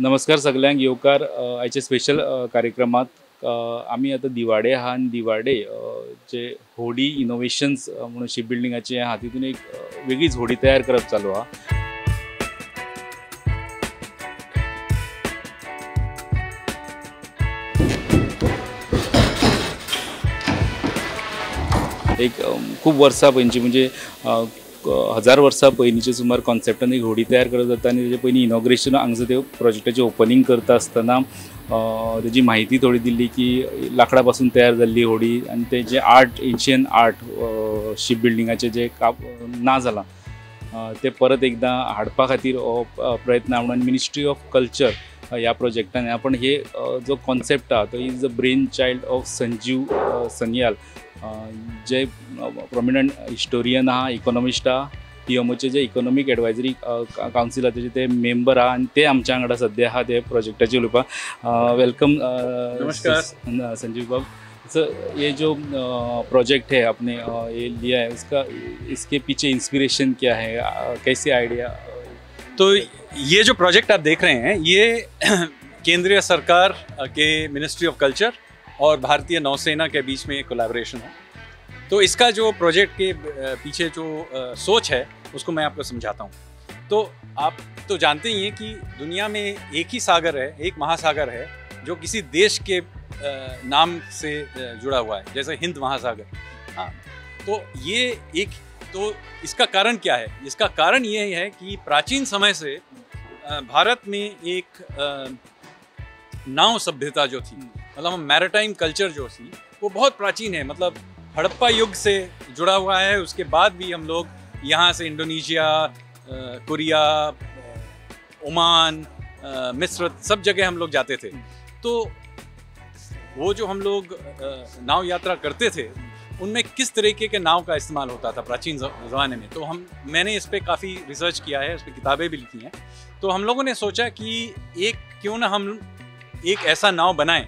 नमस्कार सगळ्यांक येवकार आयचे स्पेशल कार्यक्रमांत आमी आतां दिवाडे आहा, दिवाडे जे होडी इनोवेशन्स म्हणून शिप बिल्डिंगाचे आहा तितून एक वेगळीच होडी तयार करप चालू आहा। एक खूब वर्सां पैलींची म्हणजे 1000 वर्सां पैलींचे सुमार कॉन्सेप्टान एक होडी तयार करप जाता आनी तेजे पयलीं इनॉग्रेशन हांगासर ते प्रोजेक्टाचे ओपनिंग करता आसतना तेजी म्हायती थोडी दिल्ली की लाकडा पासून तयार जाल्ली होडी आनी तेजे आर्ट, एन्शियंट आर्ट शिप बिल्डिंगाचे जे काम ना जालां ते परत एकदा हाडपा खातीर हो प्रयत्न म्हणून मिनिस्ट्री ऑफ कल्चर ह्या प्रोजेक्टान आपण हे जो कॉन्सेप्ट आहा तो is the brain child of Sanjeev Sanyal जे प्रॉमिनंट हिस्टोरियन आहा, इकॉनॉमिस्ट आहा, पीएमओचे जे इकॉनॉमिक एडवायजरी काउंसिल आहा ते मेंबर आहा आनी ते आमच्या वांगडा सद्या आहा ते प्रोजेक्टाचे उलोवपा। वेलकम संजीव बाब। सर ये जो प्रोजेक्ट है आपने ये लिया है उसका इसके पीछे इंस्पिरेशन क्या है, कैसे आइडिया? तो ये जो प्रोजेक्ट आप देख रहे हैं ये केंद्रीय सरकार के मिनिस्ट्री ऑफ कल्चर और भारतीय नौसेना के बीच में एक कोलैबोरेशन है। तो इसका जो प्रोजेक्ट के पीछे जो सोच है उसको मैं आपको समझाता हूँ। तो आप तो जानते ही हैं कि दुनिया में एक ही सागर है, एक महासागर है जो किसी देश के नाम से जुड़ा हुआ है, जैसे हिंद महासागर। हाँ, तो ये एक तो इसका कारण क्या है? इसका कारण ये है कि प्राचीन समय से भारत में एक नाव सभ्यता जो थी, मतलब हम मैरिटाइम कल्चर जो थी वो बहुत प्राचीन है, मतलब हड़प्पा युग से जुड़ा हुआ है। उसके बाद भी हम लोग यहाँ से इंडोनेशिया, कोरिया, ओमान, मिस्र, सब जगह हम लोग जाते थे। तो वो जो हम लोग नाव यात्रा करते थे उनमें किस तरीके के नाव का इस्तेमाल होता था प्राचीन ज़माने में, तो मैंने इस पे काफ़ी रिसर्च किया है, इस पे किताबें भी लिखी हैं। तो हम लोगों ने सोचा कि एक क्यों ना हम एक ऐसा नाव बनाएं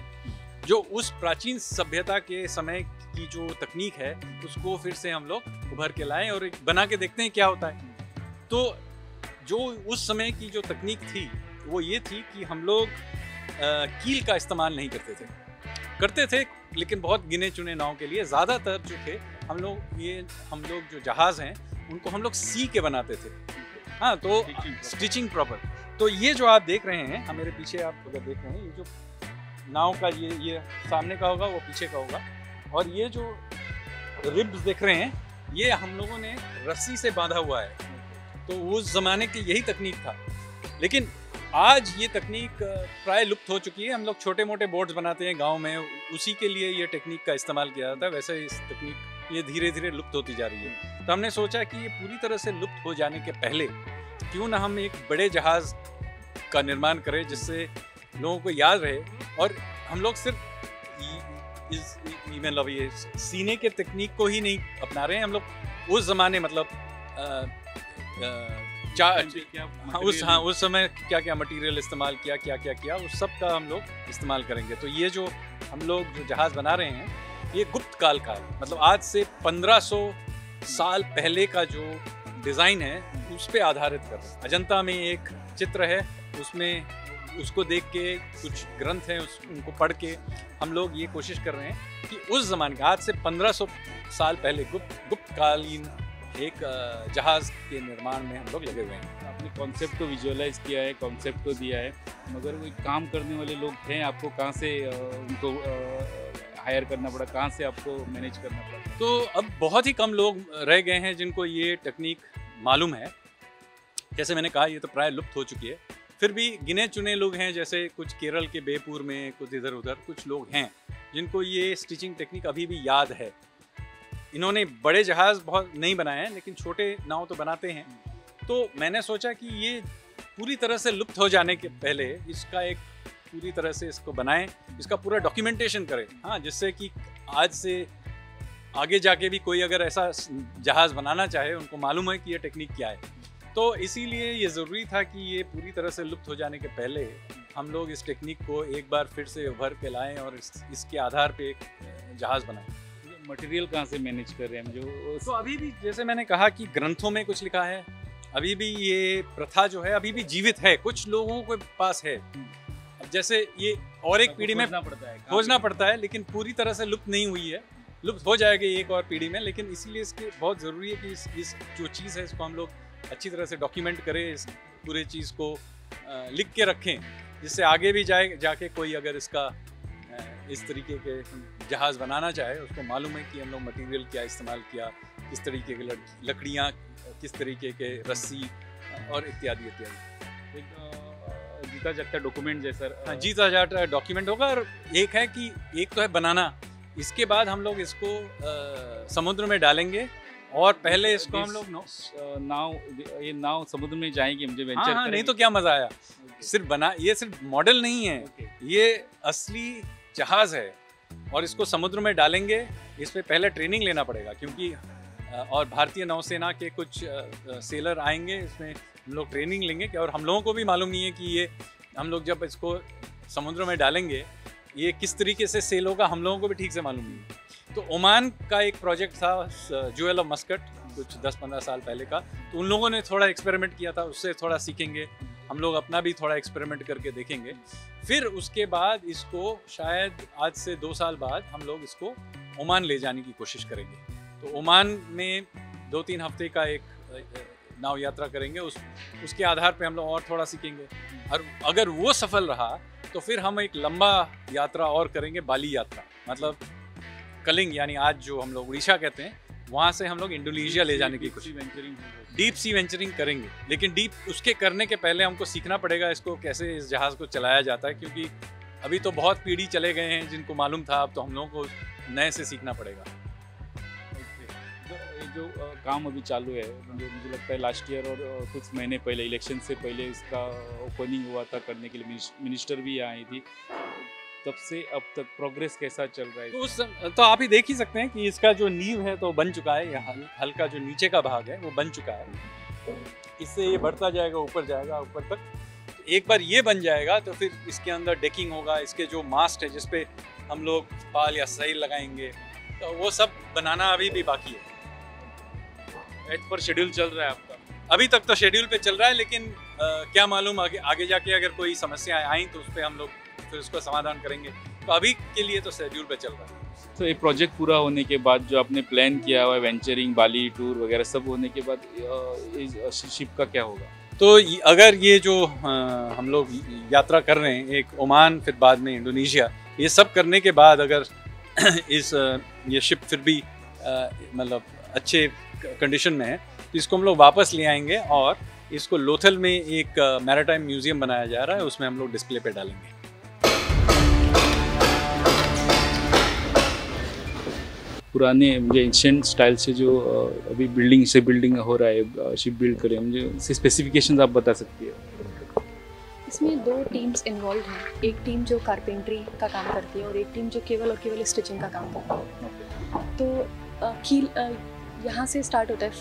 जो उस प्राचीन सभ्यता के समय की जो तकनीक है उसको फिर से हम लोग उभर के लाएं और एक बना के देखते हैं क्या होता है। तो जो उस समय की जो तकनीक थी वो ये थी कि हम लोग कील का इस्तेमाल नहीं करते थे लेकिन बहुत गिने चुने नाव के लिए। ज़्यादातर जो थे हम लोग जो जहाज़ हैं उनको हम लोग सी के बनाते थे। हाँ, तो स्टिचिंग प्रॉपर। तो ये जो आप देख रहे हैं, मेरे पीछे आप अगर देख रहे हैं ये जो नाव का ये सामने का होगा, वो पीछे का होगा, और ये जो रिब्स देख रहे हैं ये हम लोगों ने रस्सी से बांधा हुआ है। तो उस ज़माने की यही तकनीक था, लेकिन आज ये तकनीक प्राय लुप्त हो चुकी है। हम लोग छोटे मोटे बोट्स बनाते हैं गांव में, उसी के लिए ये टेक्निक का इस्तेमाल किया जाता है। वैसे इस तकनीक ये धीरे धीरे लुप्त होती जा रही है। तो हमने सोचा कि ये पूरी तरह से लुप्त हो जाने के पहले क्यों ना हम एक बड़े जहाज़ का निर्माण करें जिससे लोगों को याद रहे। और हम लोग सिर्फ ये सीने के तकनीक को ही नहीं अपना रहे हैं, हम लोग उस ज़माने मतलब उस समय क्या क्या मटेरियल इस्तेमाल किया, क्या उस सब का हम लोग इस्तेमाल करेंगे। तो ये जो हम लोग जो जहाज़ बना रहे हैं ये गुप्त काल का है, मतलब आज से 1500 साल पहले का जो डिज़ाइन है उस पे आधारित कर रहे हैं। अजंता में एक चित्र है, उसमें उसको देख के कुछ ग्रंथ हैं उनको पढ़ के हम लोग ये कोशिश कर रहे हैं कि उस ज़माने का आज से 1500 साल पहले गुप्तकालीन एक जहाज़ के निर्माण में हम लोग लगे हुए हैं। आपने कॉन्सेप्ट को विजुअलाइज किया है, कॉन्सेप्ट को दिया है, मगर वो काम करने वाले लोग हैं, आपको कहाँ से उनको हायर करना पड़ा, कहाँ से आपको मैनेज करना पड़ा? तो अब बहुत ही कम लोग रह गए हैं जिनको ये टेक्निक मालूम है। जैसे मैंने कहा ये तो प्राय लुप्त हो चुकी है, फिर भी गिने चुने लोग हैं, जैसे कुछ केरल के बेयपुर में, कुछ इधर उधर कुछ लोग हैं जिनको ये स्टिचिंग टेक्निक अभी भी याद है। इन्होंने बड़े जहाज़ बहुत नहीं बनाए हैं लेकिन छोटे नाव तो बनाते हैं। तो मैंने सोचा कि ये पूरी तरह से लुप्त हो जाने के पहले इसका एक पूरी तरह से इसको बनाएं, इसका पूरा डॉक्यूमेंटेशन करें। हाँ, जिससे कि आज से आगे जाके भी कोई अगर ऐसा जहाज़ बनाना चाहे उनको मालूम है कि ये टेक्निक क्या है। तो इसीलिए ये ज़रूरी था कि ये पूरी तरह से लुप्त हो जाने के पहले हम लोग इस टेक्निक को एक बार फिर से उभर के लाएँ और इसके आधार पर एक जहाज़ बनाएँ। मटेरियल कहाँ से मैनेज कर रहे हैं हम जो? तो अभी भी जैसे मैंने कहा कि ग्रंथों में कुछ लिखा है, अभी भी ये प्रथा जो है अभी भी जीवित है, कुछ लोगों के पास है। अब जैसे ये और एक पीढ़ी में खोजना पड़ता है, लेकिन पूरी तरह से लुप्त नहीं हुई है, लुप्त हो जाएगी एक और पीढ़ी में। लेकिन इसीलिए इसके बहुत ज़रूरी है कि इस जो चीज़ है इसको हम लोग अच्छी तरह से डॉक्यूमेंट करें, इस पूरे चीज़ को लिख के रखें, जिससे आगे भी जाके कोई अगर इसका इस तरीके के जहाज़ बनाना चाहे उसको मालूम है कि हम लोग मटीरियल क्या इस्तेमाल किया, किस तरीके की लकड़ियाँ, किस तरीके के रस्सी और इत्यादि इत्यादि। एक जीता जागता डॉक्यूमेंट जैसा जीता जाता डॉक्यूमेंट होगा। और एक है कि एक तो है बनाना, इसके बाद हम लोग इसको समुद्र में डालेंगे और पहले इसको हम लोग नाव समुद्र में जाएंगे मुझे वेंचर करेंगे। नहीं तो क्या मज़ा आया। सिर्फ बना, ये सिर्फ मॉडल नहीं है, ये असली जहाज़ है और इसको समुद्र में डालेंगे। इस पर पहले ट्रेनिंग लेना पड़ेगा क्योंकि और भारतीय नौसेना के कुछ सेलर आएंगे, इसमें हम लोग ट्रेनिंग लेंगे। और हम लोगों को भी मालूम नहीं है कि ये हम लोग जब इसको समुद्र में डालेंगे ये किस तरीके से सेल होगा, हम लोगों को भी ठीक से मालूम नहीं है। तो ओमान का एक प्रोजेक्ट था ज्वेल ऑफ मस्कट, कुछ 10-15 साल पहले का, तो उन लोगों ने थोड़ा एक्सपेरिमेंट किया था, उससे थोड़ा सीखेंगे हम लोग, अपना भी थोड़ा एक्सपेरिमेंट करके देखेंगे। फिर उसके बाद इसको शायद आज से 2 साल बाद हम लोग इसको ओमान ले जाने की कोशिश करेंगे। तो ओमान में 2-3 हफ्ते का एक नाव यात्रा करेंगे, उसके आधार पे हम लोग और थोड़ा सीखेंगे। और अगर वो सफल रहा तो फिर हम एक लंबा यात्रा और करेंगे, बाली यात्रा, मतलब कलिंग यानी आज जो हम लोग उड़ीसा कहते हैं, वहाँ से हम लोग इंडोनेशिया ले जाने की कोशिश, डीप सी वेंचरिंग करेंगे। लेकिन डीप उसके करने के पहले हमको सीखना पड़ेगा इसको कैसे, इस जहाज़ को चलाया जाता है, क्योंकि अभी तो बहुत पीढ़ी चले गए हैं जिनको मालूम था, अब तो हम लोगों को नए से सीखना पड़ेगा। जो काम अभी चालू है, मुझे लगता है लास्ट ईयर और कुछ महीने पहले इलेक्शन से पहले इसका ओपनिंग हुआ था, करने के लिए मिनिस्टर भी आई थी, तब से अब तक प्रोग्रेस कैसा चल रहा है। तो आप ही देख ही सकते हैं कि इसका जो नींव है तो बन चुका है, हल्का जो नीचे का भाग है वो बन चुका है, इससे ये बढ़ता जाएगा, ऊपर जाएगा, ऊपर तक। तो एक बार ये बन जाएगा तो फिर इसके अंदर डेकिंग होगा, इसके जो मास्ट है जिसपे हम लोग पाल या सैल लगाएंगे, तो वो सब बनाना अभी भी बाकी है। एज पर शेड्यूल चल रहा है आपका? अभी तक तो शेड्यूल पे चल रहा है, लेकिन क्या मालूम आगे जाके अगर कोई समस्याएं आई तो उस पर हम लोग फिर उसका समाधान करेंगे। तो अभी के लिए तो शेड्यूल पे चल रहा है। तो ये प्रोजेक्ट पूरा होने के बाद जो आपने प्लान किया हुआ है वेंचरिंग, बाली टूर वगैरह सब होने के बाद इस शिप का क्या होगा? तो अगर ये जो हम लोग यात्रा कर रहे हैं, एक ओमान फिर बाद में इंडोनेशिया, ये सब करने के बाद अगर ये शिप फिर भी मतलब अच्छे कंडीशन में है तो इसको हम लोग वापस ले आएंगे और इसको लोथल में एक मैराटाइम म्यूजियम बनाया जा रहा है, उसमें हम लोग डिस्प्ले पे डालेंगे। पुराने मुझे एंशिएंट स्टाइल से जो अभी बिल्डिंग से बिल्डिंग हो रहा है, शिप बिल्ड करें, मुझे इसके स्पेसिफिकेशंस आप बता सकती है? इसमें 2 टीम्स इन्वॉल्व हैं, एक टीम जो कारपेंट्री का काम करती है और एक टीम जो केवल और केवल स्टिचिंग का काम करती है। तो यहाँ से स्टार्ट होता है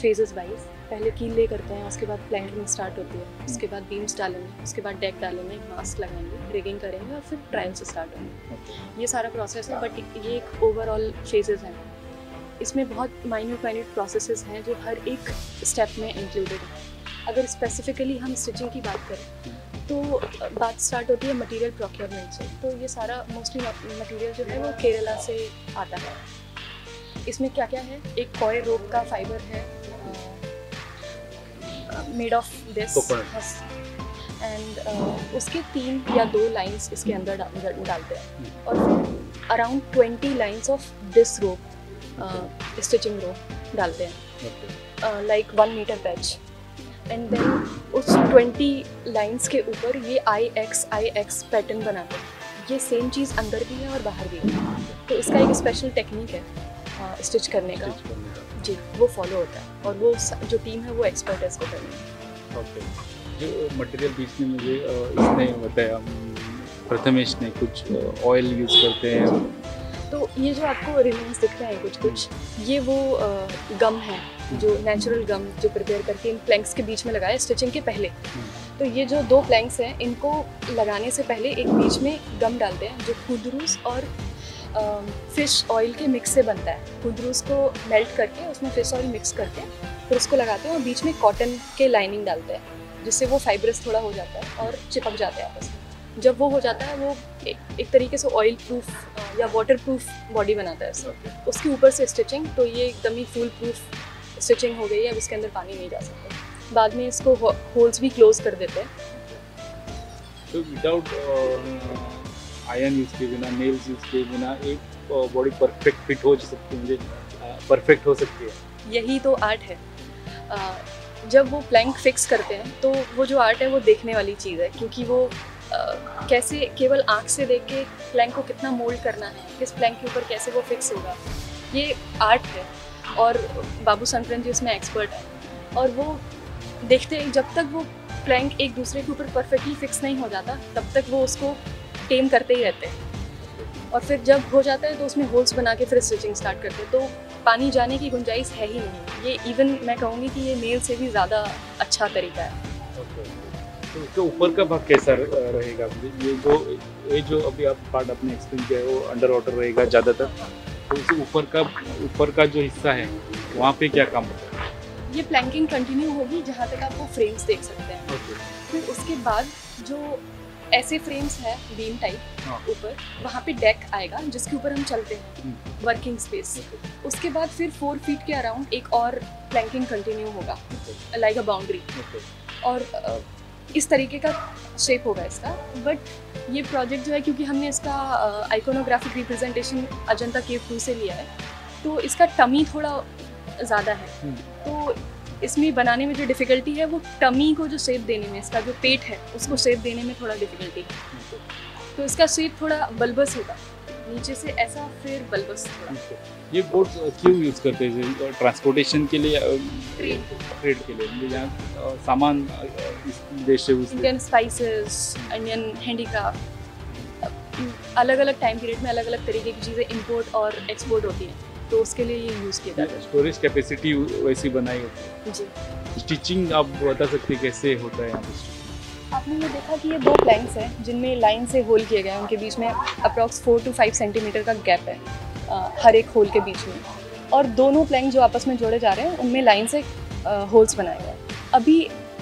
फेजेस 22। पहले कीले करते हैं, उसके बाद प्लैंकिंग स्टार्ट होती है, उसके बाद बीम्स डालेंगे, उसके बाद डेक डालेंगे, मास्क लगाएंगे, रिगिंग करेंगे और फिर ट्रायल से स्टार्ट होंगे। ये सारा प्रोसेस है, बट ये एक ओवरऑल फेजेस हैं। इसमें बहुत माइन्यूट प्रोसेसेस हैं जो हर एक स्टेप में इंक्लूडेड है। अगर स्पेसिफिकली हम स्टिचिंग की बात करें तो बात स्टार्ट होती है मटेरियल प्रोक्योरमेंट से। तो ये सारा मोस्टली मटेरियल जो है वो केरला से आता है। इसमें क्या क्या है? एक कॉय रोप का फाइबर है मेड ऑफ दिस एंड उसके 3 या 2 लाइंस इसके अंदर डालते हैं और फिर around 20 lines of this rope stitching rope डालते हैं, like 1 metre patch. And then उस 20 लाइंस के ऊपर ये आई एक्स पैटर्न बनाते हैं। ये सेम चीज़ अंदर भी है और बाहर भी है, तो इसका एक स्पेशल टेक्निक है स्टिच करने का जी, वो फॉलो होता है और वो जो टीम है वो एक्सपर्ट है इसको करने। ओके, जो मटेरियल बीच में मुझे इसने बताया प्रथमेश ने, कुछ ऑयल यूज़ करते हैं। तो ये जो आपको रिमेन्स दिख रहे हैं कुछ ये वो गम है जो नेचुरल गम जो प्रिपेयर करके इन प्लैंक्स के बीच में लगाया स्टिचिंग के पहले। तो ये जो 2 प्लैंक्स हैं इनको लगाने से पहले एक बीच में गम डालते हैं जो खुदरूस और फ़िश ऑयल के मिक्स से बनता है। खुदरूस को मेल्ट करके उसमें फ़िश ऑयल मिक्स करके फिर उसको लगाते हैं और बीच में कॉटन के लाइनिंग डालते हैं जिससे वो फाइबरस थोड़ा हो जाता है और चिपक जाता है आपस में। जब वो हो जाता है वो एक तरीके से ऑयल प्रूफ या वाटर प्रूफ बॉडी बनाता है उसके ऊपर से स्टिचिंग, तो ये एकदम ही फूल प्रूफ स्टिचिंग हो गई है। अब इसके अंदर पानी नहीं जा सकता। बाद में इसको होल्स भी क्लोज कर देते हैं। तो विदाउट आयरन यूज़ के बिना, नेल्स यूज़ के बिना एक बॉडी परफेक्ट फिट हो सकती है, मुझे परफेक्ट हो सकती है। यही तो आर्ट है। जब वो प्लैंक फिक्स करते हैं तो वो जो आर्ट है वो देखने वाली चीज़ है, क्योंकि वो कैसे केवल आँख से देख के प्लैंक को कितना मोल्ड करना है, किस प्लैंक के ऊपर कैसे वो फिक्स होगा, ये आर्ट है। और बाबू शंकरन जी उसमें एक्सपर्ट है। और वो देखते हैं, जब तक वो प्लैंक एक दूसरे के ऊपर परफेक्टली फिक्स नहीं हो जाता तब तक वो उसको टेम करते ही रहते हैं। और फिर जब हो जाता है तो उसमें होल्स बना के फिर स्टिचिंग स्टार्ट करते हैं, तो पानी जाने की गुंजाइश है ही नहीं। ये इवन मैं कहूँगी कि ये नेल से भी ज़्यादा अच्छा तरीका है। तो उसके ऊपर का भाग कैसा रहेगा? ये जो अभी आप पार्ट अपने एक्सप्लेन किया है वो अंडर वाटर रहेगा ज़्यादातर, तो उसके ऊपर का जो हिस्सा है वहाँ पर क्या काम होता है? ये प्लैंकिंग कंटिन्यू होगी जहाँ तक आप वो फ्रेम्स देख सकते हैं। फिर उसके बाद जो ऐसे फ्रेम्स है बीम टाइप ऊपर, वहाँ पे डेक आएगा जिसके ऊपर हम चलते हैं, वर्किंग स्पेस। उसके बाद फिर 4 फीट के अराउंड एक और प्लैंकिंग कंटिन्यू होगा लाइक अ बाउंड्री, और इस तरीके का शेप होगा इसका। बट ये प्रोजेक्ट जो है, क्योंकि हमने इसका आइकोनोग्राफिक रिप्रेजेंटेशन अजंता केव 2 से लिया है, तो इसका टमी थोड़ा ज़्यादा है, तो इसमें बनाने में जो डिफ़िकल्टी है वो टमी को जो शेप देने में, इसका जो पेट है उसको शेप देने में थोड़ा डिफ़िकल्टी है। तो इसका शेप थोड़ा बल्बस होगा नीचे से ऐसा, फिर बल्बस होगा। ये बोट्स क्यों यूज़ करते हैं? ट्रांसपोर्टेशन के लिए, ट्रेड के लिए, जहाँ सामान इस देश से, इंडियन स्पाइसेस, इंडियन हैंडीक्राफ्ट, अलग अलग टाइम पीरियड में अलग अलग तरीके की चीज़ें इम्पोर्ट और एक्सपोर्ट होती हैं, तो उसके लिए ये यूज़ किया जाता है। स्टोरेज कैपेसिटी वैसी बनाई होती है जी। स्टिचिंग आप बता सकते हैं कैसे होता है? आपने ये देखा कि ये 2 प्लैंक्स हैं जिनमें लाइन से होल किए गए हैं, उनके बीच में अप्रॉक्स 4 से 5 सेंटीमीटर का गैप है हर एक होल के बीच में, और दोनों प्लैंक जो आपस में जोड़े जा रहे हैं उनमें लाइन से होल्स बनाए गए। अभी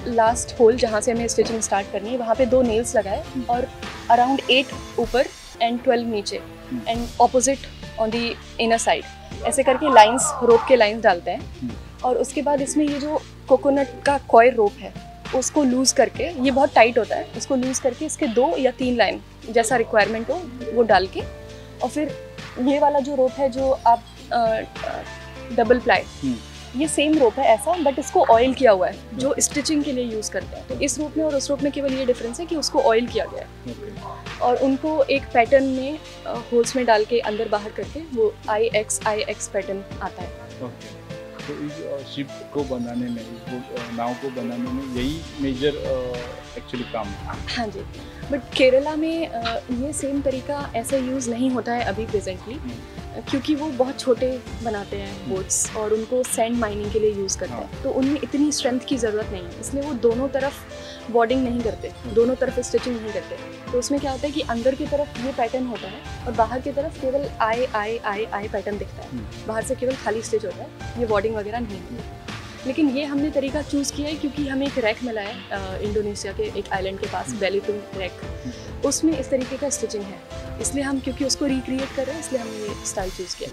लास्ट होल जहाँ से हमें स्टिचिंग स्टार्ट करनी है वहाँ पर 2 नेल्स लगाए, और अराउंड 8 ऊपर एंड 12 नीचे and opposite on the inner side, ऐसे करके लाइंस, रोप के लाइंस डालते हैं। और उसके बाद इसमें ये जो कोकोनट का कॉयल रोप है उसको लूज़ करके, ये बहुत टाइट होता है, उसको लूज़ करके इसके 2 या 3 लाइन जैसा रिक्वायरमेंट हो वो डाल के, और फिर ये वाला जो रोप है जो आप डबल प्लाई, ये सेम रोप है ऐसा, बट इसको ऑयल किया हुआ है जो स्टिचिंग के लिए यूज़ करते हैं। तो इस रोप में और उस रोप में केवल ये डिफरेंस है कि उसको ऑयल किया गया है, और उनको एक पैटर्न में होल्स में डाल के अंदर बाहर करके वो IX पैटर्न आता है। तो इस शिप को बनाने में, इस नाव को बनाने में यही मेजर एक्चुअली काम है। हाँ जी, बट केरला में ये सेम तरीका ऐसा यूज़ नहीं होता है अभी प्रेजेंटली, क्योंकि वो बहुत छोटे बनाते हैं बोट्स और उनको सैंड माइनिंग के लिए यूज़ करते हैं, तो उनमें इतनी स्ट्रेंथ की ज़रूरत नहीं है, इसलिए वो दोनों तरफ बॉर्डिंग नहीं करते, दोनों तरफ स्टिचिंग नहीं करते। तो उसमें क्या होता है कि अंदर की तरफ ये पैटर्न होता है और बाहर की तरफ केवल आई पैटर्न दिखता है, बाहर से केवल खाली स्टिच होता है, ये बॉर्डिंग वगैरह नहीं होती। लेकिन ये हमने तरीका चूज़ किया है क्योंकि हमें एक रैक मिला है इंडोनेशिया के एक आइलैंड के पास, बेलितुंग रैक, उसमें इस तरीके का स्टिचिंग है, इसलिए हम, क्योंकि उसको रिक्रिएट कर रहे हैं, इसलिए हमने ये स्टाइल चूज़ किया।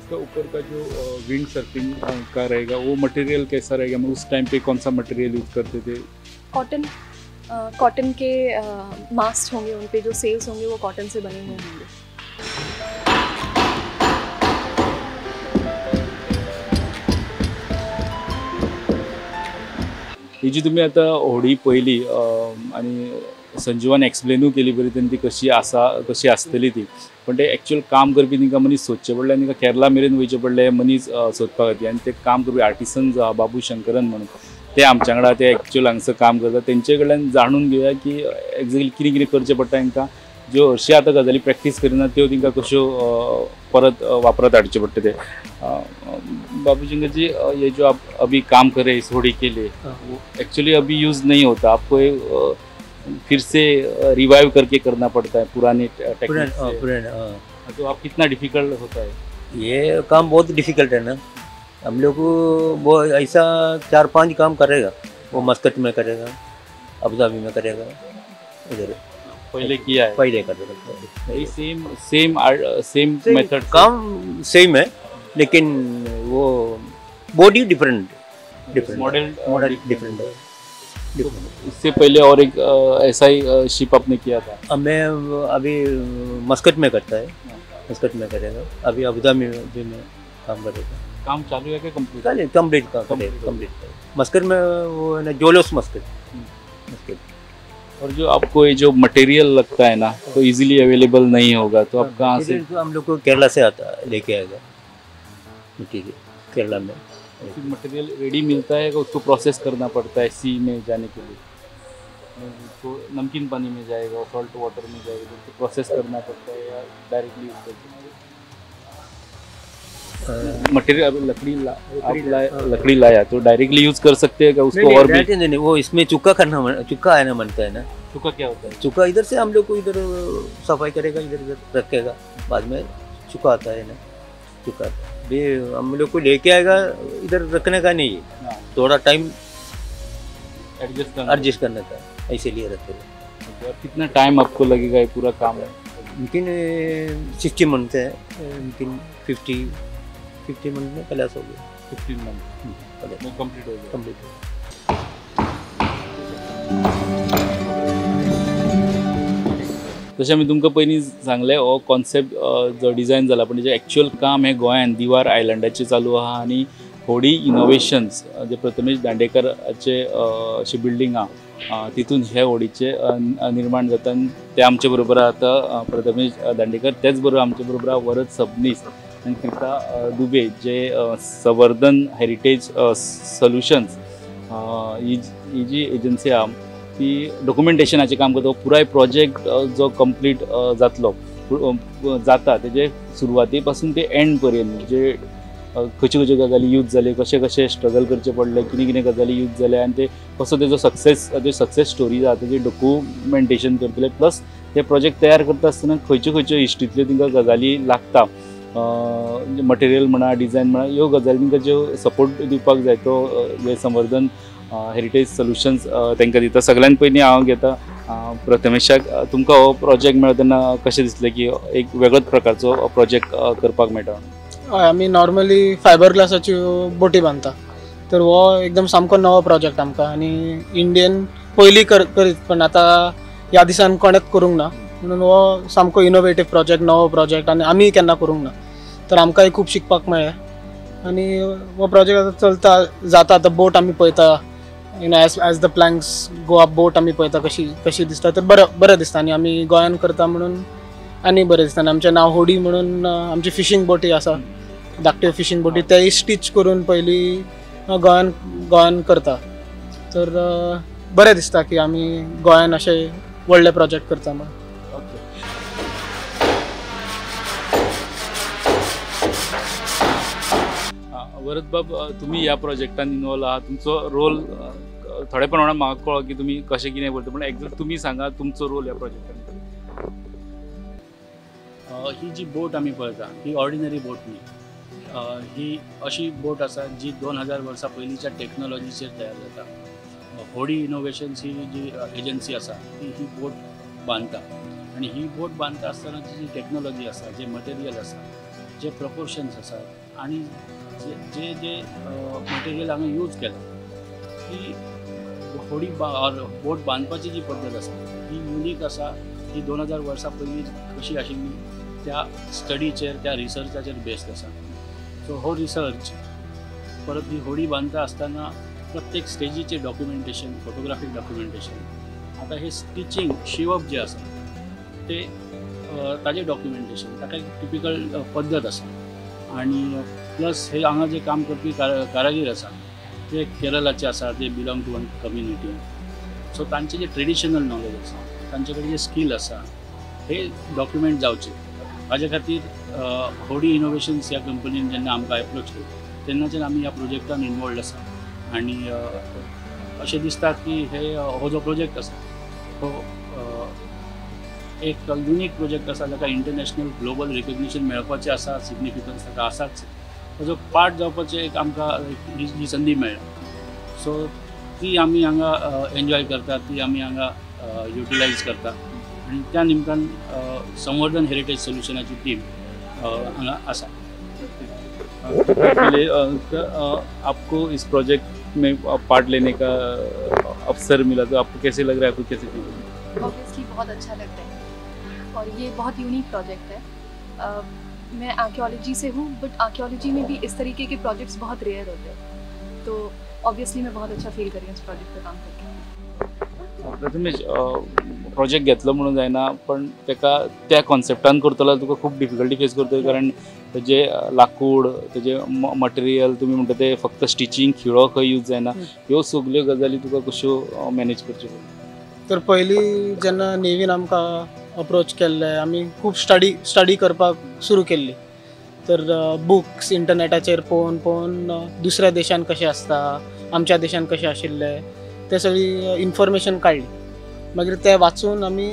इसका ऊपर का जो विंग सर्फिंग का रहेगा वो मटेरियल कैसा रहेगा? हम उस टाइम पे कौन सा मटेरियल यूज़ करते थे? कॉटन के मास्ट होंगे, उन पर जो सेल्स होंगे वो कॉटन से बने हुए होंगे। ही जी तुम्हें आता होडी पहिली आणि संजीवान एक्सप्लेनू केली बरी तेन्ना ती कशी आसतली ती, पण ते एक्चुअल काम करपी तिंका मनीस सोदचे पडले आनी केरला मेरेन वयचे पडले मनीस सोदपा खातीर, आनी ते काम करपी आर्टिसन जो आहा बाबू शंकरन म्हणून ते आमच्या वांगडा ते एक्चुअल हांगसर काम करता, तेंचे कडल्यान जाणून घेवया की एक्झॅक्टली कितें कितें करचें पडटा तांकां, ज्यो हरशी आतां गजाली प्रॅक्टीस करिना त्यो तिंका कश्यो परत वापरत हाडच्यो पडटा ते। बाबू शंकर जी, ये जो आप अभी काम कर रहे हैं इस होड़ी के लिए, वो एक्चुअली अभी यूज़ नहीं होता, आपको फिर से रिवाइव करके करना पड़ता है पुराने टेक्निक से। तो आप कितना डिफ़िकल्ट होता है ये काम? बहुत डिफ़िकल्ट है ना, हम लोग वो ऐसा 4-5 काम करेगा, वो मस्कट में करेगा, अबुधाबी में करेगा, इधर पहले किया है, पहले कर देगा। ये सेम मेथड काम सेम है, लेकिन वो बॉडी डिफरेंट मॉडल डिफरेंट है। इससे पहले और एक ऐसा ही शिप आपने किया था? मैं अभी मस्कट में करता है, मस्कट में करेगा, अभी अबुधाबी में काम करेगा। काम चालू है क्या? कंप्लीट मस्कट में वो है ना, जेवल ऑफ मस्कट। और जो आपको ये जो मटेरियल लगता है ना, तो इजीली अवेलेबल नहीं होगा, तो आप कहाँ से? हम लोग को केरला से आता लेके आएगा मटेरियल, केरला में मटेरियल रेडी मिलता है, उसको प्रोसेस करना पड़ता है सी में जाने के लिए, तो नमकीन पानी में जाएगा, सॉल्ट वाटर में जाएगा, तो उसको प्रोसेस करना पड़ता है या डायरेक्टली मटेरियल? लकड़ी लाया तो डायरेक्टली यूज कर सकते हैं क्या उसको? नहीं, और भी नहीं, वो इसमें चुक्का करना, चुक्का आना बनता है ना। चुक्का क्या होता है? चुक्का इधर से हम लोग को इधर सफाई करेगा, इधर रखेगा, बाद में चुक्का आता है ना, चुक्का भी हम लोग को लेके आएगा, इधर रखने का नहीं है, थोड़ा टाइम एडजस्ट करने का, इसीलिए रखेगा। कितना टाइम आपको लगेगा ये पूरा काम? लेकिन 60 मंथ है, लेकिन 50 मंथ में क्लास हो गया, 15 मंथ में कंप्लीट हो गया। जैसे मैं तुमका पहली सांगले हो कॉन्सेप्ट जो डिजाइन झाला, पण जे एक्चुअल काम है गोयन दिवार आयलैंडाचे चालू आहा, आणि होडी इनोवेशन्स जे प्रथमेश दांडेकर अशी बिल्डिंग आ तिथून हे होडीचे निर्माण जाता, ते आमचे बरोबर आता प्रथमेश दांडेकर, तेच बरोबर आमचे बरोबर वरद सबनीस आणि कृपा दुबे जे संवर्धन हेरिटेज सोल्यूशन्स ही जी एजन्सी आ ती डॉक्युमेंटेशनाचे काम करता। पुराय प्रोजेक्ट जो कंप्लीट जातलो जाता तेजे सुरवाते पासून ते एंड पर्यंत जे खंयचे गजाली यूज जाले, कशे कशे स्ट्रगल करचे पडले, कितें गजाली यूज जाले आनी ते कसो तेजो सक्सेस स्टोरी जाता, तेजे डॉक्युमेंटेशन करतले, प्लस ते प्रोजेक्ट तयार करता आसतना खंयच्यो हिस्ट्रींतल्यो तिंका गजाली लागता, मटेरियल म्हणा, डिजायन म्हणा, ह्यो गजाली तिंका ज्यो सपोर्ट दिवपाक जाय तो हे संवर्धन हेरिटेज सोल्यूशन्स तांकां दिता। सगळ्यांत पयलीं हांव घेता प्रथमेशाक, तुमकां हो प्रोजेक्ट मेळ्ळो तेन्ना कशें दिसलें की एक वेगळोच प्रकारचो प्रोजेक्ट करपाक मेळटा? हय, आमी नॉर्मली फायबर ग्लासाच्यो बोटी बांदता, तर हो एकदम सामको नवो प्रोजेक्ट आमकां, आनी इंडियन पयलीं करीत पण आतां ह्या दिसान कोणेंच करूंक ना, म्हणून हो सामको इनोवेटीव प्रोजेक्ट, नवो प्रोजेक्ट, आनी आमी केन्ना करूंक ना, तर आमकांय खूब शिकपाक मेळ्ळें। आनी हो प्रोजेक्ट आतां चलता जाता, आतां बोट आमी पळयता, you know, as the planks go up, boat आमी पळयता कशी दिसता, तर बरें दिसता, आनी आमी गोंयान करता म्हणून आनी बरें दिसता। आमचें नांव होडी म्हणून आमची फिशींग बोटी आसा, धाकट्यो फिशींग बोटी, तेय स्टीच करून पयलीं गोंयान करता, तर बरें दिसता की आमी गोंयान अशें व्हडले प्रोजेक्ट करता म्हणून। वरद बाब, तुम्ही या प्रोजेक्टान इनवॉल्व आहात, तुमचो रोल थोड्या प्रमाणात म्हाका कळ्ळो की तुम्ही कशें कितें करता, पण एक्झॅक्ट तुम्ही सांगा तुमचो रोल ह्या प्रोजेक्टान। ही जी बोट आम्ही पळयता ही ऑर्डिनरी बोट न्ही, ही अशी बोट आसा जी 2000 वर्सां पयलींच्या टॅक्नॉलॉजीचेर तयार जाता। होडी इनोवेशन्स ही जी एजन्सी आसा ती ही बोट बांदता, आनी ही बोट बांदता आसतना जी टॅक्नॉलॉजी आसा, जे मटेरियल आसा, जे प्रपोर्शन्स आसात, आनी जे जे मटेरियल हांवें यूज केलां, ती होडी बोट बांदपाची जी पद्दत आसा ही युनीक आसा, ही 2000 वर्सां पयलीं कशी आशिल्ली त्या स्टडीचेर, त्या रिसर्चाचेर बेस्ड आसा। सो हो रिसर्च परत ही होडी बांदता आसतना प्रत्येक स्टेजीचे डॉक्युमेंटेशन, फोटोग्राफीक डॉक्युमेंटेशन, आतां हे स्टिचिंग शिवप जे आसा ते ताजे डॉक्युमेंटेशन, ताका एक टिपिकल पद्दत आसा। आनी प्लस हे हांगा जे काम करपी कारागीर आसा ते केरलाचे आसा, ते belong to one community, so तांचे जे ट्रेडिशनल नॉलेज आसा, तांचे कडेन जे स्कील आसा हे डॉक्युमेंट जावचे, हाजे खातीर होडी इनोवेशन्स ह्या कंपनीन जेन्ना आमकां एप्रोच केलो तेन्नाच्यान आमी ह्या प्रोजेक्टान इनवॉल्ड आसा। आनी अशें दिसता की हो जो प्रोजेक्ट आसा तो एक युनीक प्रोजेक्ट आसा, जाका इंटरनॅशनल ग्लोबल रिकॉग्निशन मेळपाचें आसा, सिग्निफिकन्स ताका आसाच, जो पार्ट जावपाचे एक आमकां संदी मेळ्ळ्या सो ती आमी हांगा एन्जॉय करता ती आमी हांगा युटिलायज करता आनी त्या निमतान संवर्धन हेरिटेज सोल्युशनाची टीम हांगा आसा। आपको इस प्रोजेक्ट में पार्ट लेने का अवसर मिला तो आपको कैसे लग रहा है, आपको कैसे फील हो रहा है? ऑब्वियसली बहुत अच्छा लगता है और ये बहुत यूनिक प्रोजेक्ट है। मैं आर्कियोलॉजी से हूँ बट आर्कियोलॉजी में भी इस तरीके के प्रोजेक्ट्स बहुत रेयर होते हैं तो ऑब्वियसली मैं बहुत अच्छा फील कर रही हूँ इस प्रोजेक्ट पर काम करके। प्रथमेश प्रोजेक्ट घेतलो म्हणून जायना पण तेका त्या कॉन्सेप्टान करतलो तुका खूब डिफिकल्टी फेस करता कारण तेजे लाकूड तेजे मटेरियल तुम्ही म्हणता ते फक्त स्टिचिंग खिळो खंय यूज जायना ह्यो सगळ्यो गजाली तुका कश्यो मॅनेज करच्यो पडटा। तर पहिली जेन्ना नेवीन आमकां अप्रोच केल्ले आमी खूब स्टडी करपाक सुरू केल्ली तर बुक्स इंटरनेटाचेर पळोवन पळोवन दुसऱ्या देशांत कशें आसता आमच्या देशांत कशें आशिल्लें ते सगळी इन्फॉर्मेशन काढली मागीर ते वाचून आमी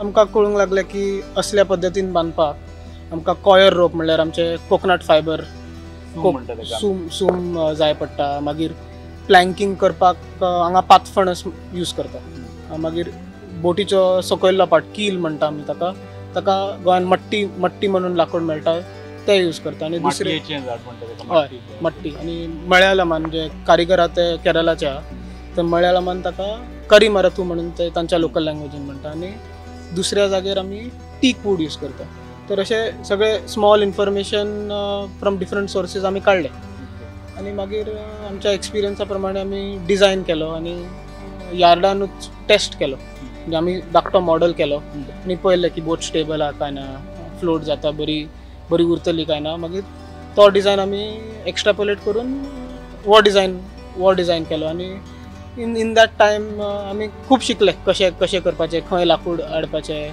आमकां कळूंक लागलें की असल्या पद्दतीन बांदपाक आमकां कॉयर रोप म्हणल्यार आमचे कोकनट फायबर सूम जाय पडटा मागीर प्लँकिंग करपाक हांगा पातफणस यूज करता मागीर बोटीचो सकयल्लो पार्ट कील म्हणटा आमी ताका ताका गोंयान मट्टी मट्टी म्हणून लाकूड मेळटा ते यूज करता आनी दुसरे हय मट्टी आनी मळ्यालमान म्हणजे कारिगरा ते केरलाच्या तो मळ्यालमान ताका करी मराथू म्हणून ते तांच्या लोकल लँग्वेजीन म्हणटा आनी दुसऱ्या जाग्यार आमी टीक वूड यूज करता। तर अशे सगळे small information from different sources आमी काडले आनी मागीर आमच्या एक्सपिरियन्सा प्रमाणे आमी डिझायन केलो आनी यार्डानूच टेस्ट केलो म्हणजे आमी धाकटो मॉडल केलो आनी पळयलें की बोट स्टेबल आसा काय ना फ्लोट जाता बरी बरी उरतली काय ना मागीर तो डिझायन आमी एक्स्ट्रापोलेट करून वो डिझायन केलो आनी इन दॅट टायम आमी खूब शिकले कशें कशें करपाचें खंय लाकूड हाडपाचें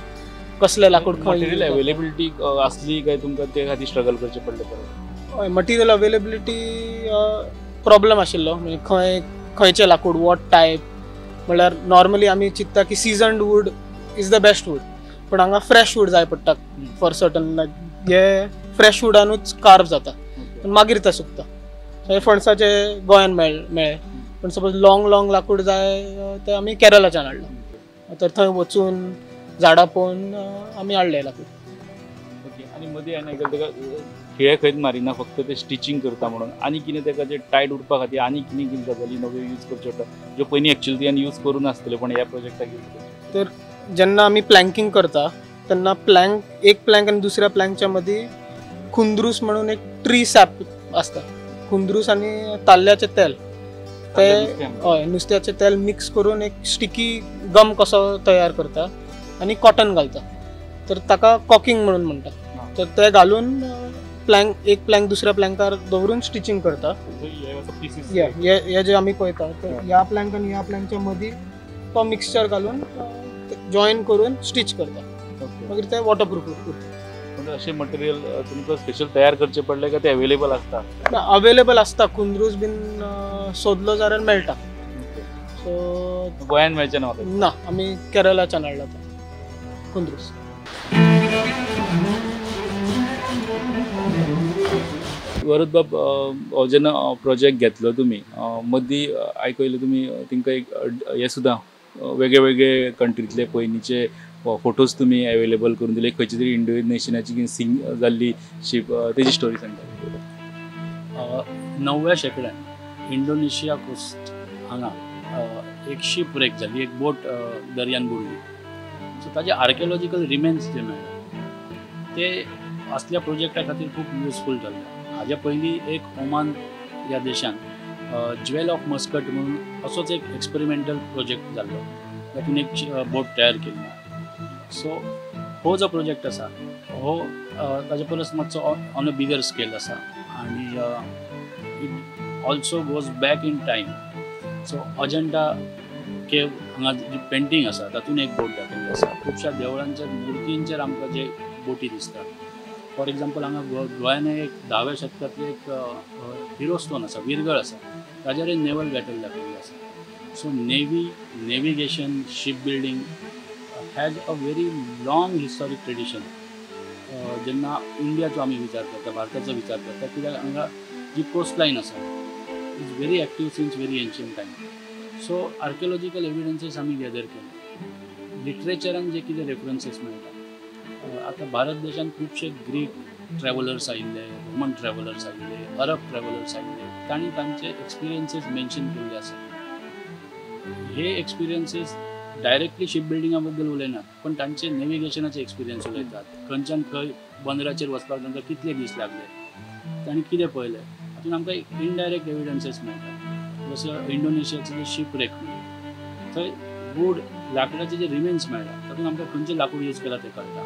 कसलें लाकूड मटेरियल अवेलेबिलिटी आसली काय तुमकां ते खातीर स्ट्रगल करचें पडलें परत? हय मटेरियल अवेलेबिलिटी प्रॉब्लम आशिल्लो म्हणजे खंयचें लाकूड वॉट टायप म्हणल्यार नॉर्मली आमी चिंतता की seasoned wood is the best wood पूण हांगा फ्रेश वूड जाय पडटा फॉर सर्टन हे फ्रेश वुडानूच कार्व जाता मागीर ते सुकता सो हे फणसाचें गोंयान मेळ्ळें पण सपोज लॉंग लाकूड जाय ते आम्ही केरलाच्यान हाडलं तर थंय वचून झाडां पळोवन आम्ही हाडलें लाकूड। ओके आनी मदीं हांवें आयकलें तेका खिळे खंयच मारिना फक्त ते स्टिचिंग करता म्हणून आनी कितें तेका जे टायट उरपा खातीर आनी कितें कितें गजाली नव्यो यूज करच्यो पडटा ज्यो पयलीं एक्चुअली तुवें यूज करूं नासतल्यो पण ह्या प्रोजेक्टाक यूज करता? तर जेन्ना आमी प्लँकिंग करता तेन्ना प्लँक एक प्लँक आनी दुसऱ्या प्लँकच्या मदीं खुंदरूस म्हणून एक ट्री सॅप आसता खुंदरूस आनी ताल्ल्याचें तेल ते हय नुस्त्याचे तेल मिक्स करून एक स्टिकी गम कसो तयार करता आनी कॉटन घालता तर ताका कॉकिंग म्हणून म्हणटा तर ते घालून प्लँक एक प्लँक दुसऱ्या प्लँकार दवरून स्टिचिंग करता। हे जे आमी पळयता ह्या प्लँक आनी ह्या प्लँकच्या मदीं तो मिक्सचर घालून जॉयन करून स्टिच करता मागीर ते वॉटरप्रूफ करता। असे मटेरियल तुमकां स्पेशल तयार करचे पडले का ते अवेलेबल आसता? ना अवेलेबल आसता खुंदरूस बीन सोदलो जाल्यार मेळटा सो गोंयान मेळचे ना ना आमी केरलाच्यान हाडला तो खुंदरूस। वरद बाब हो जेन्ना प्रोजेक्ट घेतलो तुमी मदीं आयकयलें तुमी तिंकां एक हे सुद्दां वेगळे कंट्रींतले पयलींचे फोटोज तुम्ही अवेलेबल करून दिले खंयची तरी इंडोनेशियाची सिंग जाल्ली शिप तेजी स्टोरी सांगता। 9व्या शेंकड्यान इंडोनेशिया कोस्ट हांगा एक शिप ब्रेक जाली एक बोट दर्यान बुडली सो ताजे आर्कियोलॉजिकल रिमेन्स जे मेळ्ळे ते असल्या प्रोजेक्टा खातीर खूब युजफूल जाल्ले। हाज्या पयलीं एक ओमान ह्या देशान ज्वेल ऑफ मस्कट म्हणून असोच एक एक्सपेरिमेंटल प्रोजेक्ट जाल्लो तातूंत एक बोट तयार केल्ली सो हो जो प्रोजेक्ट आसा हो ताजे परस मातसो ऑन अ बिगर स्केल आसा आनी it also goes back in time so Ajanta cave हांगा जी पेंटींग आसा तातूंत एक बोट दाखयल्ली आसा खुबश्या देवळांच्या मुर्तींचेर आमकां जे बोटी दिसतात फॉर एग्जाम्पल हांगा गोंयान एक 10व्या शतकांतले एक हिरो स्टोन आसा विरगळ आसा ताजेर एक नेवल बॅटल दाखयल्ली आसा so navy navigation ship building has a very long historic tradition जेन्ना इंडियाचो आमी विचार करता, भारताचो विचार करता, कित्याक हांगा जी कोस्ट लायन आसा is very active since very ancient time. So archaeological evidences आमी गॅदर केले, लिटरेचरान जे कितें रेफरन्सीस मेळटा. आतां भारत देशान खुबशे ग्रीक ट्रॅव्हलर्स आयिल्ले, रोमन ट्रॅव्हलर्स आयिल्ले, अरब ट्रॅव्हलर्स आयिल्ले, तांणी तांचे एक्सपिरियन्सीस मेन्शन केल्ले आसात. हे एक्सपिरियन्सीस डायरेक्टली शिप बिल्डिंगा बद्दल उलयना, पण तांचे नेविगेशनाचे एक्सपिरियन्स उलयतात. खंयच्यान खंय बंदराचेर वचपाक तांकां कितले दीस लागले, तांणी कितें पळयलें, हातूंत आमकां इनडायरेक्ट एविडन्सीस मेळटात. जसं इंडोनेशियाचें जे शिपरेक म्हणून थंय वूड लाकडाचे जे रिमेन्स मेळटात, तातूंत आमकां खंयचें लाकूड यूज केलां तें कळटा.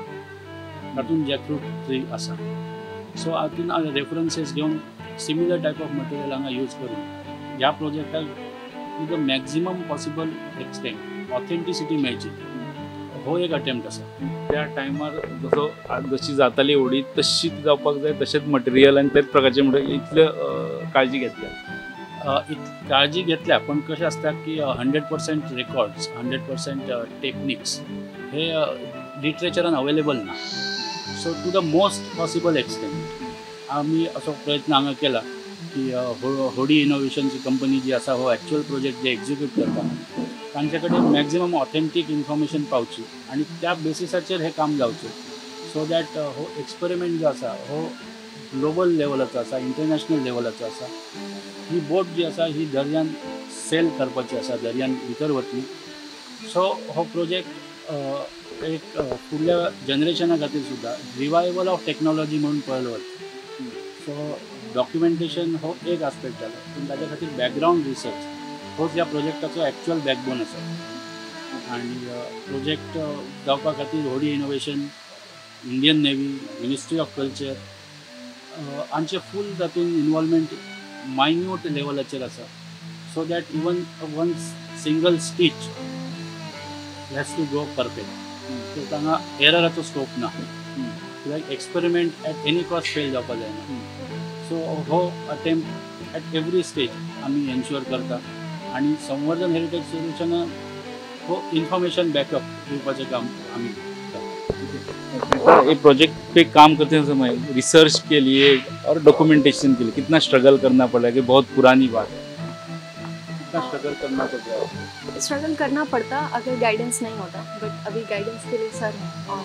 तातूंत जॅकफ्रूट ट्री आसा. सो हातूंत हांवें रेफरन्सीस घेवन सिमिलर टायप ऑफ मटेरियल हांगा यूज करून ह्या प्रोजेक्टाक to the maximum possible extent authenticity मेळची हो एक अटेम्प्ट आसा. त्या टायमार जसो जशी जाताली ओडी तशीच जावपाक जाय, तशेंच मटेरियल आनी तेच प्रकारचे म्हणटकीर इतले काळजी घेतल्या. काळजी घेतल्या, पण कशें आसता की 100% रेकॉर्ड्स, 100% टेक्निक्स हे लिटरेचरान अवेलेबल ना. So to the most possible extent आमी असो प्रयत्न हांगा केला की होडी इनोव्हेशन्स ही कंपनी जी आसा हो एक्चुअल प्रोजेक्ट जे एक्झिक्यूट करता तांचे कडेन मॅक्झिमम ऑथेंटीक इन्फॉर्मेशन पावची आणि त्या बेसिसाचेर हे काम जावचें. सो दॅट हो एक्सपेरिमेंट जो आसा हो ग्लोबल लेवलाचो आसा, इंटरनॅशनल लेवलाचो आसा. ही बोट जी आसा ही दर्यान सेल करपाची आसा, दर्यान भितर वतली. सो हो प्रोजेक्ट एक फुडल्या जनरेशना खातीर सुद्दां रिवायवल ऑफ टेक्नॉलॉजी म्हणून पळयलो वता. सो डॉक्युमेंटेशन हो एक आस्पेक्ट जालो, पूण ताच्या खातीर बॅकग्रावंड रिसर्च होच ह्या प्रोजेक्टाचो एक्चुअल बॅकबोन आसा. आनी प्रोजेक्ट जावपा खातीर होडी innovation, Indian navy, ministry of culture हांचे फूल तातूंत इनवॉल्वमेंट मायन्यूट लेवलाचेर आसा. So that even one single stitch has to go perfect. So तांगा एरराचो स्कोप ना, कित्याक experiment at any cost fail जावपा जायना. सो हो अटेम्प्ट एट एवरी स्टेज आमी एन्श्योर करता. आणि संवर्धन हेरिटेज सोल्यूशन हो इन्फॉर्मेशन बैकअप दिवपाचे काम आम्ही करता. ये प्रोजेक्ट पे काम करते समय रिसर्च के लिए और डॉक्यूमेंटेशन के लिए कितना स्ट्रगल करना पड़ा कि बहुत पुरानी बात है, कितना स्ट्रगल करना पड़ता? स्ट्रगल करना पड़ता अगर गाइडेंस नहीं होता, बट अभी गाइडेंस के लिए सर और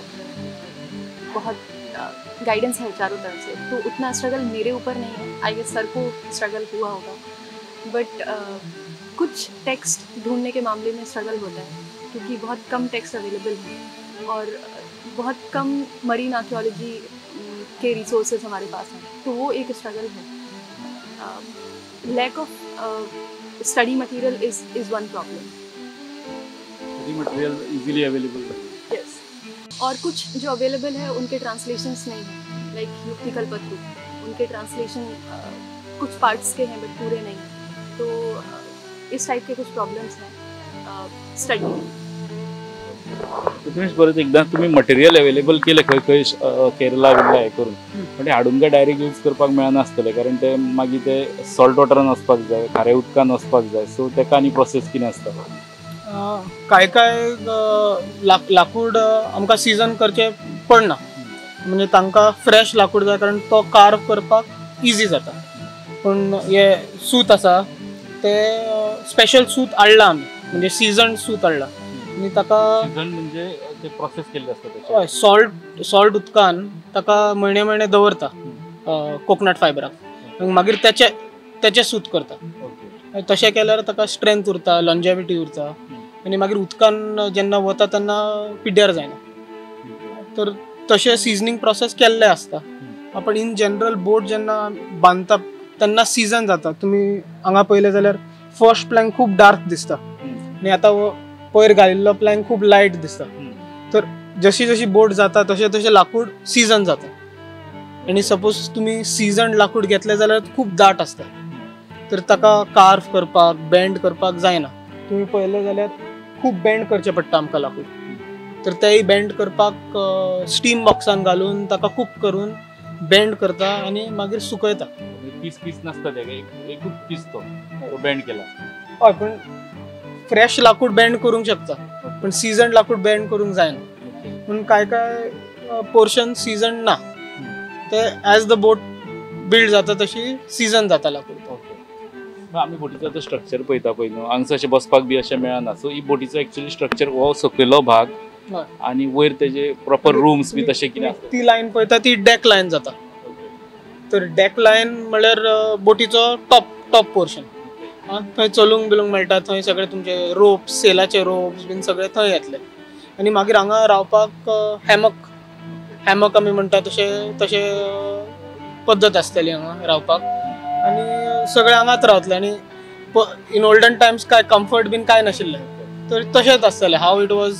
बहुत गाइडेंस है चारों तरफ से, तो उतना स्ट्रगल मेरे ऊपर नहीं है. आई गेस सर को स्ट्रगल हुआ होगा, बट कुछ टेक्स्ट ढूंढने के मामले में स्ट्रगल होता है क्योंकि बहुत कम टेक्स्ट अवेलेबल हैं और बहुत कम मरीन आर्कियोलॉजी के रिसोर्सेज हमारे पास हैं, तो वो एक स्ट्रगल है. Lack of study material is one problem. Study material easily available है, यस, और कुछ जो अवेलेबल है उनके ट्रांसलेशंस नहीं हैं. लाइक युक्तिकल्पतरू उनके ट्रांसलेशन कुछ पार्ट्स के हैं बट पूरे नहीं, तो इस टाइप के कुछ प्रॉब्लम्स हैं स्टडी में. परत एकदा तुम्ही मटेरियल अवेलेबल केले खंय खंय केरला बिरला हे करून, म्हणजे हाडून काय डायरेक्ट यूज करपाक मेळना आसतले, कारण ते मागीर ते सॉल्ट वॉटरान वचपाक जाय, खाऱ्या उदकान वचपाक जाय. सो तेका आनी प्रोसेस कितें आसता? काय काय लाकूड आमकां सीजन करचे पडना, म्हणजे तांकां फ्रेश लाकूड जाय कारण तो कार्व करपाक इजी जाता. पूण हे सूत आसा ते स्पेशल सूत हाडला आम्ही, म्हणजे सीझन सूत हाडला आणि ताका सीझन म्हणजे ते प्रोसेस केले असतात. हय, सॉल्ट उदकान ताका महिने महिने दवरता कोकोनट फायबराक, मागीर त्याचे सूत करता. तशें केल्यार ताका स्ट्रेंथ उरता, लॉन्जेविटी उरता, आनी मागीर उदकान जेन्ना वता तेन्ना पिड्ड्यार जायना. तर तशें सिजनिंग प्रोसेस केल्लें आसता. पण इन जनरल बोट जेन्ना बांदता तेन्ना सीजन जाता. तुम्ही हांगा पहिले जाल्यार फर्स्ट प्लॅंक खूप डार्क दिसता आणि आता वयर घालिल्लो प्लॅंक खूप लाईट दिसता. तर जशी जशी बोट जाता तसे तसे लाकूड सीजन जाता. आणि सपोज तुम्ही सीजन लाकूड घेतले जाल्यार खूप दाट असता, तर ताका कार्व करपाक बेंड करपाक जायना. तुम्ही पहिले जाल्यार खूप बेंड करचे पडटा आमकां लाकूड, तर तेही बेंड करपाक स्टीम बॉक्सान घालून ताका खूप करून बेंड करता आणि मागीर सुकयता. पीस पीस नसता ते, एकूच पीस तो बेंड केला. हय, पण फ्रेश लाकूड बेंड करूंक शकता, पण सीजन लाकूड बेंड करूंक जायना. पण काय काय पोर्शन सीजन ना ते एज द बोट बिल्ड जाता तशी सीजन जाता लागून आमी बोटीचं स्ट्रक्चर पळयता पळय न्हू हांगसर अशें बसपाक बी अशें मेळना सो ही बोटीचो एक्चुअली स्ट्रक्चर हो सकयलो भाग आणि वयर तेजे प्रॉपर रूम्स बी तशें कितें आसता ती लायन पळयता ती डॅक लायन जाता तर डॅक लायन म्हणल्यार बोटीचो टॉप टॉप पोर्शन थंय चलूंक बिलूंक मेळटा थंय सगळे तुमचे रोप्स सेलाचे रोप्स बीन सगळे थंय येतले आणि मागीर हांगा रावपाक हॅमक हॅमक आमी म्हणटा तशें तशें पद्दत आसतली हांगा रावपाक आणि सगळे हांगात रावतले आणि इन ओल्डन टाइम्स काय कम्फर्ट बीन काय नाशिल्ले तर तशेंच आसतले how it was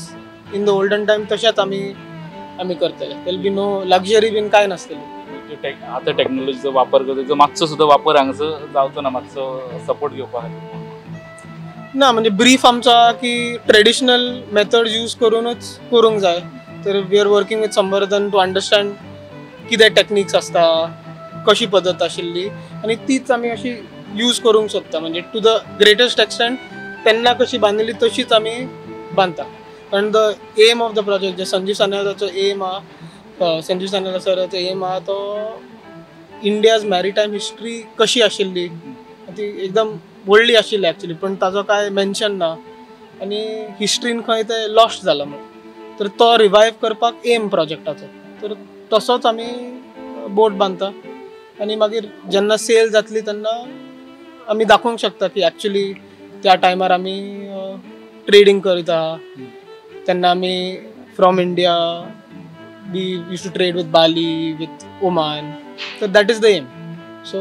in the olden time तशेंच आमी आमी करतले देल बी नो लक्झरी बीन काय नासतली आता टेक्नॉलॉजीचा वापर करतो जो मागचा सुद्धा वापर हांगासर जावचो ना मागचो सपोर्ट घेवपा खातीर ना म्हणजे ब्रीफ आमचा की ट्रेडिशनल मेथड यूज करूनच करूंक जाय तर we are working with Samvardhan to understand कितें टेक्निक्स आसता कशी पद्दत आशिल्ली आनी तीच आमी अशी यूज करूंक सोदता म्हणजे टू द ग्रेटेस्ट एक्सटेंट तेन्ना कशी बांदिल्ली तशीच आमी बांदता कारण the aim of the project जे संजीव सान्यालाचो एम हा संजीव सान्याल सराचो एम हा तो इंडियाज मॅरिटायम हिस्ट्री कशी आशिल्ली ती एकदम व्हडली आशिल्ली एक्चुअली पण ताजो काय मेन्शन ना आनी हिस्ट्रीन खंय ते लॉस्ट जाला म्हणून तर तो रिवायव करपाक एम प्रोजेक्टाचो तर तसोच आमी बोट बांदता आनी मागीर जेन्ना सेल जातली तेन्ना आमी दाखोवंक शकता की एक्चुअली त्या टायमार आमी ट्रेडींग करता तेन्ना आमी from India we used to trade with Bali, with Oman. So that is the aim. So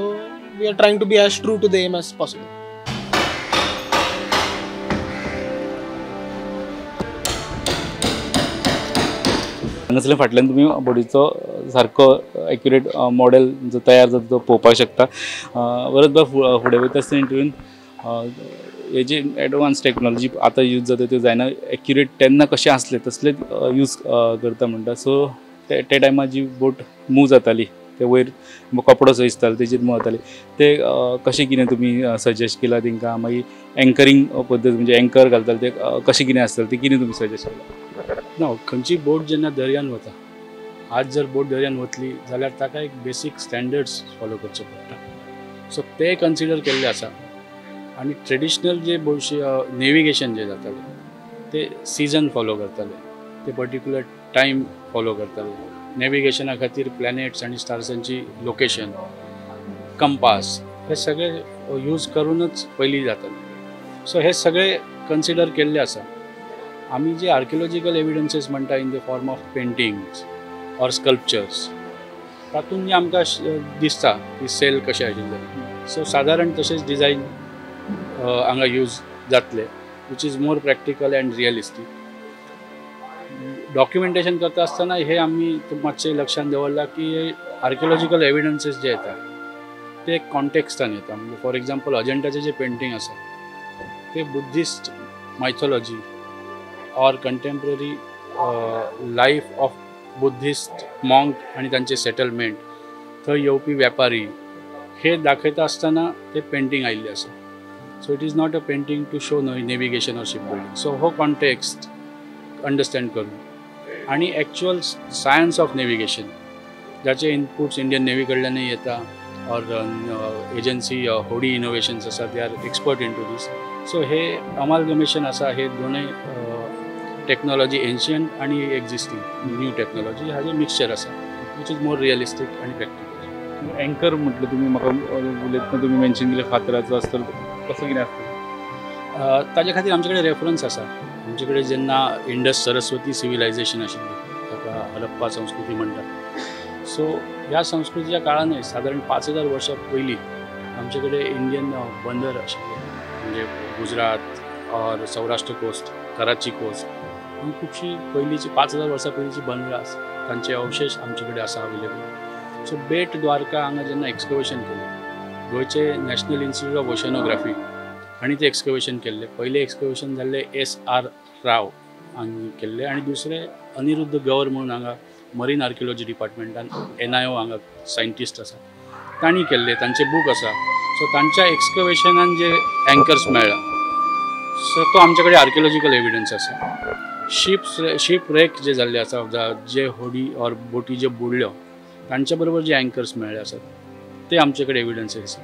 we are trying to be as true to the aim as possible. हांगासले फाटल्यान तुम्ही बॉडीचो सारको एक्युरेट मॉडेल जो तयार जाता तो पळोवपाक शकता वरत फुडें वयता आसतना इंटरव्यून हे जी एडवान्स टेक्नॉलॉजी आता यूज जाता त्यो जायना एक्युरेट तेन्ना कशें आसलें तसलें यूज करता म्हणटा सो ते टायमार जी बोट मूव जाताली ते वयर कपडो सो दिसतालो तेजेर मूव जाताली ते कशें कितें तुमी सजेस्ट केलां तांकां मागीर एंकरींग पद्दत म्हणजे एंकर घालताले ते कशें कितें आसतालें ते कितें तुमी सजेस्ट केलां ना खंयची बोट जेन्ना दर्यान वता आज जर बोट दर्यान वतली जाल्यार ताका एक बेसीक स्टँडर्ड्स फॉलो करचे पडटा सो ते कन्सिडर केल्ले आसा आणि ट्रेडिशनल जे बोशी नेविगेशन जे जाताले ते सीजन फॉलो करताले ते पर्टिक्युलर टाइम फॉलो करताले नेविगेशना खातीर प्लॅनेट्स आणि स्टार्सांची लोकेशन कंपास हे सगळे यूज करूनच पहिली जाताले सो हे सगळे कन्सिडर केल्ले आसा आम्ही जे आर्कियोलॉजिकल एविडन्सेस म्हणटा in the form of paintings or sculptures तातूंत आमकां दिसता की सेल कशें आशिल्लें सो साधारण तशेंच डिझायन हांगा यूज जातले which is more practical and realistic documentation करता आसतना हे आमी मातशें लक्षांत दवरलां की आर्कियोलॉजिकल एविडन्सेस जे येतात ते कॉन्टेक्स्टान येता म्हणजे फॉर एग्जांपल अजंटाचें जे पेंटींग आसा ते Buddhist mythology or contemporary life of Buddhist monk आनी तांचे सेटलमेंट थंय येवपी व्यापारी हे दाखयता आसतना ते पेंटींग आयिल्लें आसा So it is not a painting to show navigation or shipbuilding. So how context understand करूँ आणि actual science of navigation ज्याचे inputs Indian Navy कडल्यान येता और agency Hodi Innovations आसा they are expert into this. So hey amalgamation आसा हे दोनों technology ancient आणि existing new technology हाजे mixture आसा which is more realistic and practical. Anchor म्हटलं तुम्ही मका बोलतना तुम्ही mention केले फातराचं असतं कसं कितें आसता ताजे खातीर आमचे कडेन रेफरन्स आसा आमचे कडेन जेन्ना इंडस सरस्वती सिविलायझेशन आशिल्ली ताका हरप्पा संस्कृती म्हणटात सो ह्या संस्कृतीच्या काळान सादारण 5,000 वर्सां पयलीं आमचे कडेन इंडियन बंदर आशिल्ले म्हणजे गुजरात और सौराष्ट्र कोस्ट कराची कोस्ट ही खुबशीं पयलींची 5,000 वर्सां पयलींची बंदरां आसा तांचे अवशेश आमचे कडेन आसा अवेलेबल सो बेट द्वारका हांगा जेन्ना एक्सकवेशन केलें गोयचे नॅशनल इन्स्टिट्यूट ऑफ ओशनोग्राफी आणि ते एक्सकवेशन केले पहिले एक्सकवेशन झाले S.R. राव हांणी केले आणि दुसरे अनिरुद्ध गौर म्हणून हांगा मरीन आर्कियोलॉजी डिपार्टमेंटान NIO हांगा सायंटिस्ट आसा तांणी केले तांचे बूक आसा सो तांच्या एक्सकवेशनान जे एंकर्स मेळ्ळा सो तो आमचे कडेन आर्कियोलॉजिकल एविडन्स आसा शिपरेक जे जाल्ले आसा, जे होडी और बोटी जे बुडल्यो तांचे बरोबर जे एंकर्स मेळ्ळे आसात ते आमचे कडेन एविडन्सेस आसा।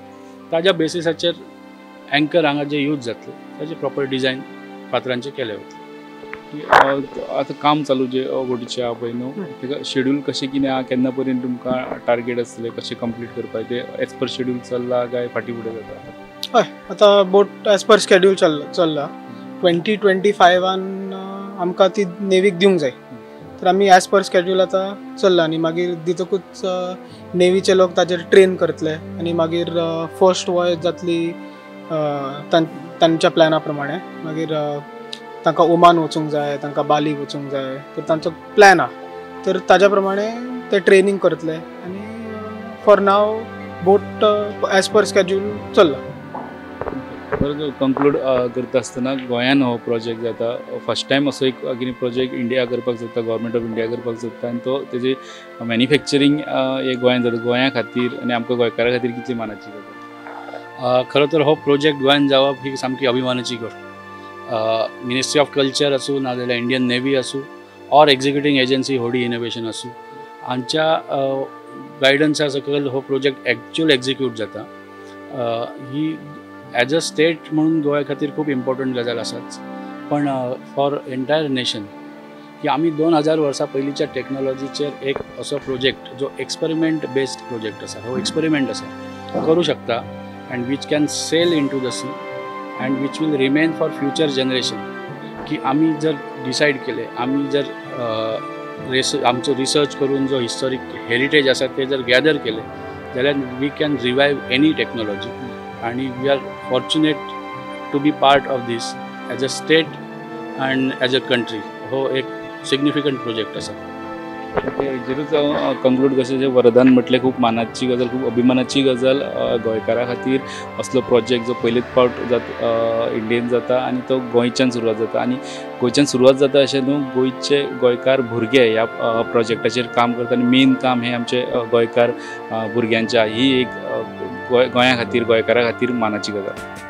ताज्या बेसिसाचेर एंकर हांगा जे यूज जातले ताजे प्रॉपर डिझायन फातरांचे केले वता। आतां काम चालू जे बोटीच्या पळय न्हू तेका शेड्यूल कशें कितें आसा, केन्ना पर्यंत तुमकां टार्गेट आसलें कशें कंप्लीट करपाचें तें एज पर शेड्यूल चल्ला काय फाटी फुडें जाता? हय, आतां बोट एज पर शेड्यूल चल्ला। 2025 आमकां ती नेवीक दिवंक जाय तर आमी एज पर स्केड्यूल आतां चल्ला आनी मागीर दितकूच नेवीचे लोक ताजेर ट्रेन करतले आनी मागीर फर्स्ट वॉयज जातली तांच्या प्लॅना प्रमाणे। मागीर तांकां ओमान वचूंक जाय, तांकां बाली वचूंक जाय तर तांचो प्लॅन आसा तर ताज्या प्रमाणे ते ट्रेनिंग करतले आनी for now boat as per schedule चल्ला। परत कंक्लूड करता आसतना गोंयान हो प्रोजेक्ट जाता फर्स्ट टाइम, असो एक अग्नि प्रोजेक्ट इंडिया करपाक जाता, गवर्नमेंट ऑफ इंडिया करपाक जाता आनी तो तेजी मॅन्युफॅक्चरींग हे गोंयान जाता। गोंया खातीर आनी आमकां गोंयकारां खातीर कितली मानाची गजाल। खरो तर हो प्रोजेक्ट गोंयान जावप ही सामकी अभिमानाची गजाल। मिनिस्ट्री ऑफ कल्चर आसूं नाजाल्यार इंडियन नेवी आसूं or executing agency Hodi innovation आसूं हांच्या गायडन्सा सकयल हो प्रोजेक्ट एक्चुअल एग्जीक्यूट जाता। ही एज अ स्टेट म्हणून गोंया खातीर खूब इम्पोर्टंट गजाल आसाच, पण फॉर एंटायर नेशन की आमी 2000 वर्सां पयलींच्या टॅक्नोलॉजीचेर एक असो प्रोजेक्ट जो एक्सपेरिमेंट बेस्ड प्रोजेक्ट आसा, हो एक्सपेरिमेंट आसा करूं शकता and which can sail in to the sea and which will remain for future generation. की आमी जर डिसायड केले, आमी जर आमचो रिसर्च करून जो हिस्टोरीक हेरिटेज आसा ते जर गॅदर केले जाल्यार we can revive any technology आणि we are fortunate to be part of this as a state and as a country. हो एक सिग्निफिकंट प्रोजेक्ट आसा। हेजेरूच हांव कंक्लूड करचें, जे वरदान म्हटलें खूब मानाची गजाल, खूब अभिमानाची गजाल गोंयकारां खातीर असलो प्रोजेक्ट जो पयलेच पावट इंडियेन जाता आनी तो गोंयच्यान सुरवात जाता। आनी गोंयच्यान सुरवात जाता अशें न्हू, गोंयचे गोंयकार भुरगे ह्या प्रोजेक्टाचेर काम करता आनी मेन काम हें आमचे गोंयकार भुरग्यांच्या, ही एक गोंया खातीर गोंयकारां खातीर मानाची गजाल।